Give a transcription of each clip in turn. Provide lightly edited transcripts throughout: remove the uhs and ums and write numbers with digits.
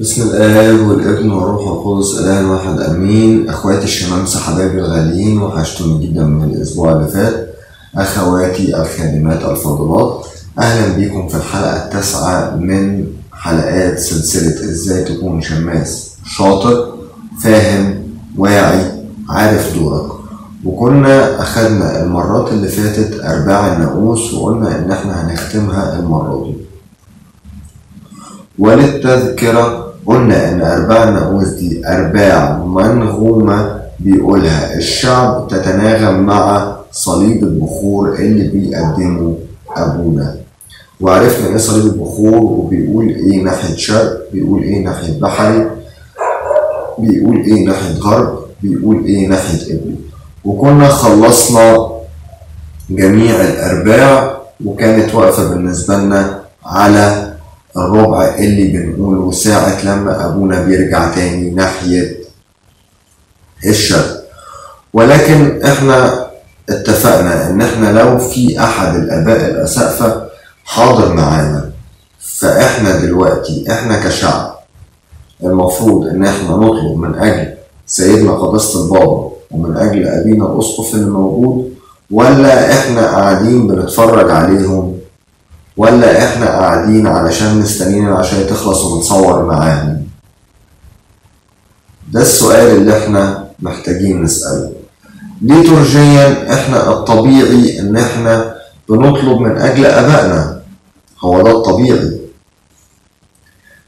بسم الآب والابن والروح القدس الإله الواحد آمين. أخواتي الشمامسة حبايبي الغاليين، وحشتوني جدا من الأسبوع اللي فات. أخواتي الخادمات الفاضلات، أهلا بيكم في الحلقة التاسعة من حلقات سلسلة إزاي تكون شماس شاطر فاهم واعي عارف دورك. وكنا أخدنا المرات اللي فاتت أرباع الناموس، وقلنا إن إحنا هنختمها المرة دي. وللتذكرة قلنا إن أرباع الناموس دي أرباع منغومة بيقولها الشعب، تتناغم مع صليب البخور اللي بيقدمه أبونا. وعرفنا إيه صليب البخور، وبيقول إيه ناحية شرق، بيقول إيه ناحية بحري، بيقول إيه ناحية غرب، بيقول إيه ناحية قبلي. وكنا خلصنا جميع الأرباع، وكانت واقفة بالنسبة لنا على الربع اللي بنقوله ساعة لما أبونا بيرجع تاني ناحية الشرق. ولكن إحنا اتفقنا إن إحنا لو في أحد الآباء الأسقفة حاضر معانا، فإحنا دلوقتي إحنا كشعب المفروض إن إحنا نطلب من أجل سيدنا قداسة البابا ومن أجل أبينا الأسقف اللي موجود، ولا إحنا قاعدين بنتفرج عليهم، ولا إحنا قاعدين علشان مستنيين عشان تخلص ونتصور معاهم؟ ده السؤال اللي إحنا محتاجين نسأله. ليتورجيا إحنا الطبيعي إن إحنا بنطلب من أجل آبائنا، هو ده الطبيعي.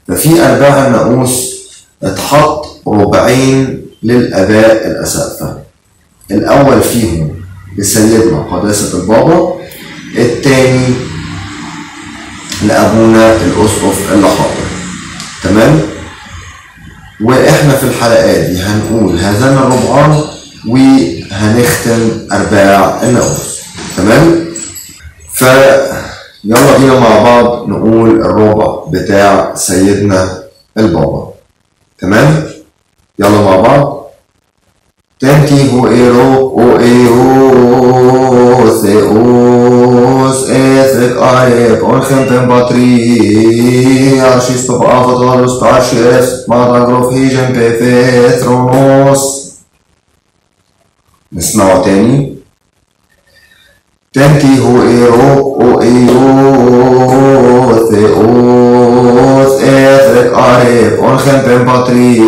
ففي أرباع الناموس اتحط ربعين للآباء الأسقفة، الأول فيهم لسيدنا قداسة البابا، التاني لأبونا الأسقف اللي حاضر. تمام؟ وإحنا في الحلقات دي هنقول هذان الربعان وهنختم أرباع الناموس. تمام؟ يلا بينا مع بعض نقول الربع بتاع سيدنا البابا. تمام؟ يلا مع بعض. تانتي هو ايرو او ايو ثيوس اثك ايب اونخنتن باتري عشيس طبقا فطالوس تعشيس مادراجروف هيجن بيثرونوس. نسمعه تاني. تنتي هو ايرو او ايو ثيوس اثك عريب انخن بن بطري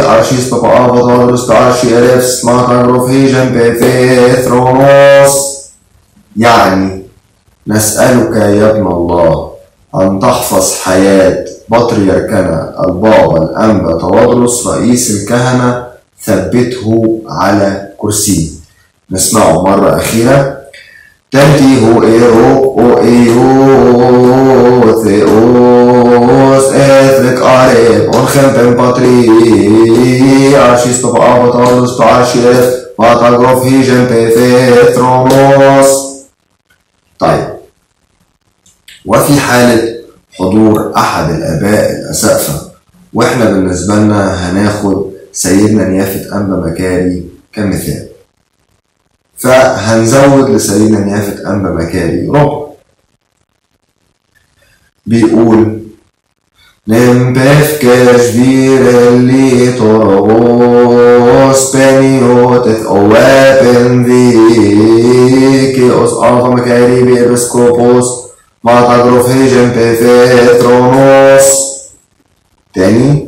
عرشيس طبقا بطارس تعرشي الف سماكا روفي جنب فيثرونوس. يعني نسألك يا ابن الله أن تحفظ حياة بطريركنا البابا الأنبا توادرس رئيس الكهنة، ثبته على كرسيه. نسمعه مرة أخيرة. تنتي هو ايرو او ايو ثيوس اثلك عريب انخن بن بطري عرشيس طبقا بطالوس تعرشيس باتاجروف هيجن بيثرونوس. طيب، وفي حالة حضور أحد الآباء الأسقفة، وإحنا بالنسبة لنا هناخد سيدنا نيافة أنبا مكاري كمثال، فهنزود لسيدنا نيافة أنبا مكاري ربع. بيقول نمباف كاشبير اللي تروس بانيو تتقوابن ذيكي أس أنفا مكاري بإبسكوبوس ما تجرف هيجن بفيترونوس. تاني.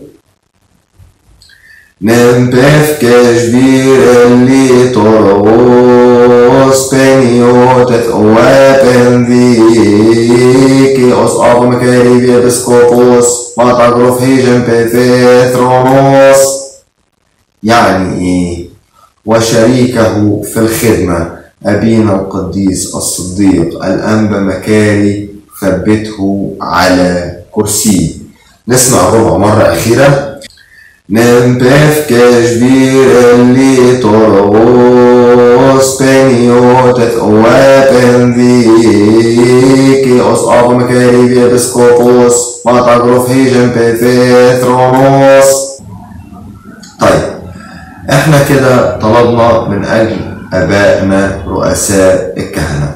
نمباف كاشبير اللي تروس بانيو تتقوابن ذيكي أس أنفا مكاري بإبسكوبوس ما تجرف هيجن بفيترونوس. يعني إيه؟ وشريكه في الخدمة أبينا القديس الصديق الأنبا مكاري، ثبته على كرسيه. نسمع الربع مرة أخيرة. نمباف كاشبير اللي تروس بانيو تتقوابن ذيكي أس أنفا مكاري بإبسكوبوس ما تجرف هيجن بفيثرونوس. طيب، احنا كده طلبنا من أجل آبائنا رؤساء الكهنة،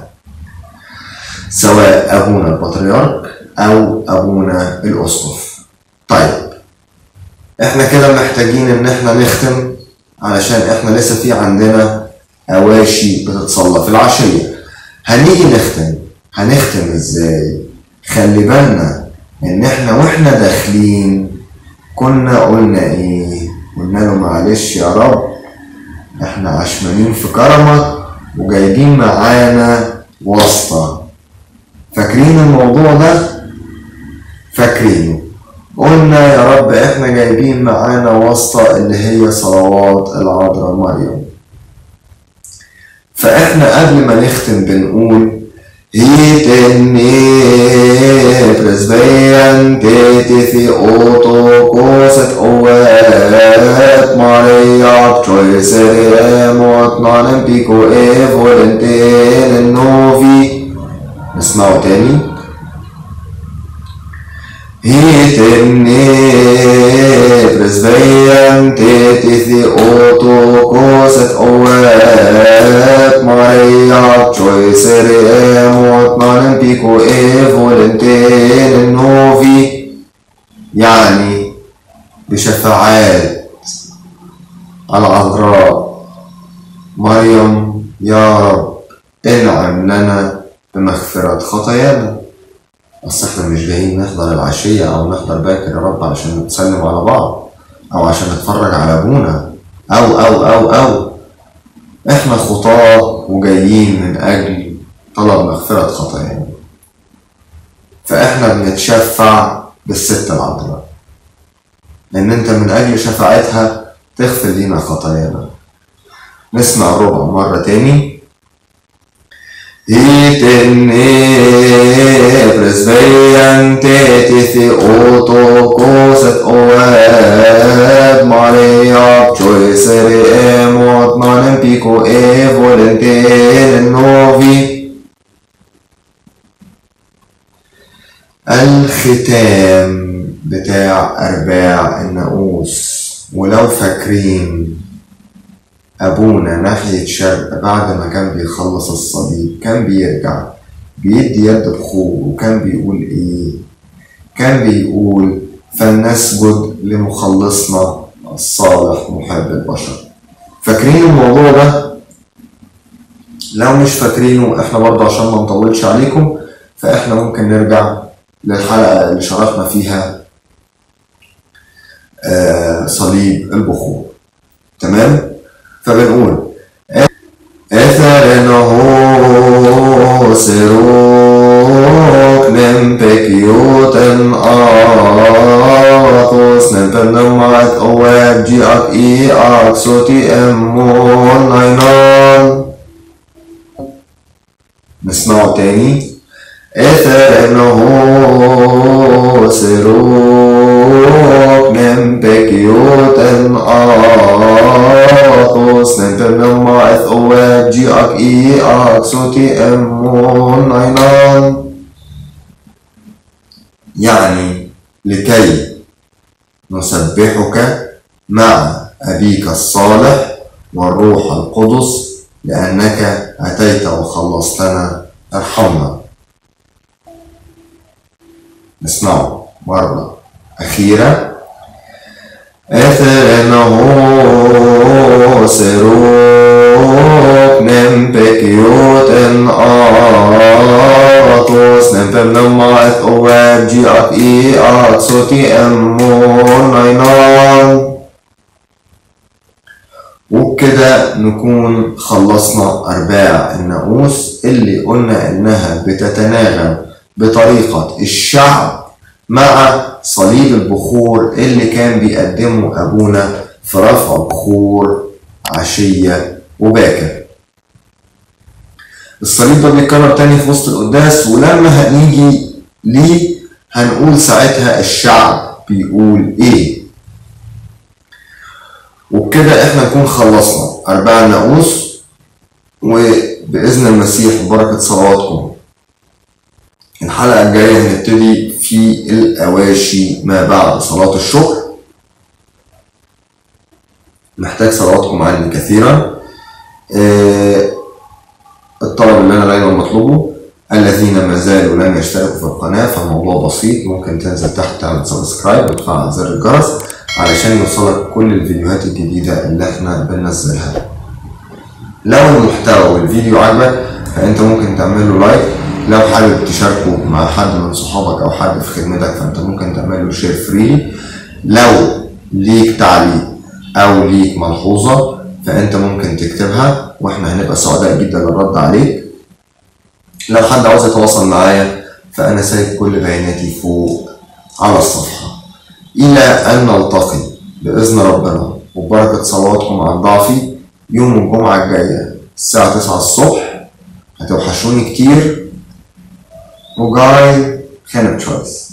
سواء أبونا البطريرك أو أبونا الأسقف. طيب احنا كده محتاجين ان احنا نختم علشان احنا لسه في عندنا اواشي بتتصلى في العشيه. هنيجي نختم، هنختم ازاي؟ خلي بالنا ان احنا واحنا داخلين كنا قلنا ايه؟ قلنا له معلش يا رب احنا عشمانين في كرمك وجايبين معانا واسطه. فاكرين الموضوع ده؟ فاكرينه. قلنا يا رب احنا جايبين معانا واسطه اللي هي صلوات العذراء مريم. فاحنا قبل ما نختم بنقول Itenni presbente fi oto koset oet Maria choiseremot manem pico volentene novi. اسمعوا تاني. Itenni presbente fi oto koset oet Maria choiseremot مارن بيكو ايه فولنتين النوفي، يعني بشفاعات العذراء مريم يا رب انعم لنا بمغفرة خطايانا. اصل احنا مش جايين نحضر العشية او نحضر باكر يا رب عشان نتسلم على بعض او عشان نتفرج على ابونا او او او او احنا خطاة وجايين من اجل طلب مغفرة خطايانا. فاحنا بنتشفع بالست العذراء لان انت من اجل شفاعتها تغفر لينا خطايانا. نسمع الربع مرة تاني. إتني برزبيان تاتي في أوتو كوسة أواب ماريا بشويسري أموت مانن بيكو إيه فولنتين النوفي. الختام بتاع أرباع الناموس، ولو فاكرين أبونا ناحية شرق بعد ما كان بيخلص الصليب كان بيرجع بيدي يد بخور وكان بيقول إيه؟ كان بيقول فلنسجد لمخلصنا الصالح محب البشر. فاكرين الموضوع ده؟ لو مش فاكرينه إحنا برضه عشان ما نطولش عليكم فإحنا ممكن نرجع للحلقة اللي شرحنا فيها صليب البخور. تمام؟ فبنقول اثرنه سيروك نمبكيوتن آثوس نمبنمعت أواب جيعك إيعك صوتي أمون عينان. نسمعه تاني. إثرنه سيروك نمبكيوتن آثوس نمبنمعت أواب جيعك إيعك صوتي أمون عينان. يعني لكي نسبحك مع أبيك الصالح والروح القدس لأنك أتيت وخلصتنا ارحمنا. نسمعه مرة أخيرة. إثرنه سيروك نمبكيوتن آثوس نمبنمعت أواب جيعك إيعك صوتي أمون عينان. وبكده نكون خلصنا أرباع الناموس اللي قلنا إنها بتتناغم بطريقة الشعب مع صليب البخور اللي كان بيقدمه أبونا في رفع بخور عشية وباكر. الصليب ده بيتكرر تاني في وسط القداس، ولما هنيجي ليه هنقول ساعتها الشعب بيقول إيه. وبكده إحنا نكون خلصنا أرباع الناموس، وبإذن المسيح وبركة صلواتكم الحلقة الجاية هنبتدي في الأواشي ما بعد صلاة الشكر. محتاج صلواتكم عني كثيرا. الطلب اللي أنا دايما مطلوبه الذين ما زالوا لم يشتركوا في القناة فالموضوع بسيط، ممكن تنزل تحت تعمل سبسكرايب وتفعل زر الجرس علشان يوصلك كل الفيديوهات الجديدة اللي احنا بننزلها. لو المحتوى والفيديو عجبك فانت ممكن تعمله لايك، لو حابب تشاركه مع حد من صحابك او حد في خدمتك فانت ممكن تعمله شير فري. لو ليك تعليق او ليك ملحوظة فانت ممكن تكتبها واحنا هنبقى سعداء جدا بالرد عليك. لو حد عاوز يتواصل معايا فانا سايب كل بياناتي فوق على الصفحة. الى ان نلتقي باذن ربنا وبركة صلواتكم عن ضعفي يوم الجمعة الجاية الساعة 9 الصبح. هتوحشوني كتير وجاي كانت تشويس.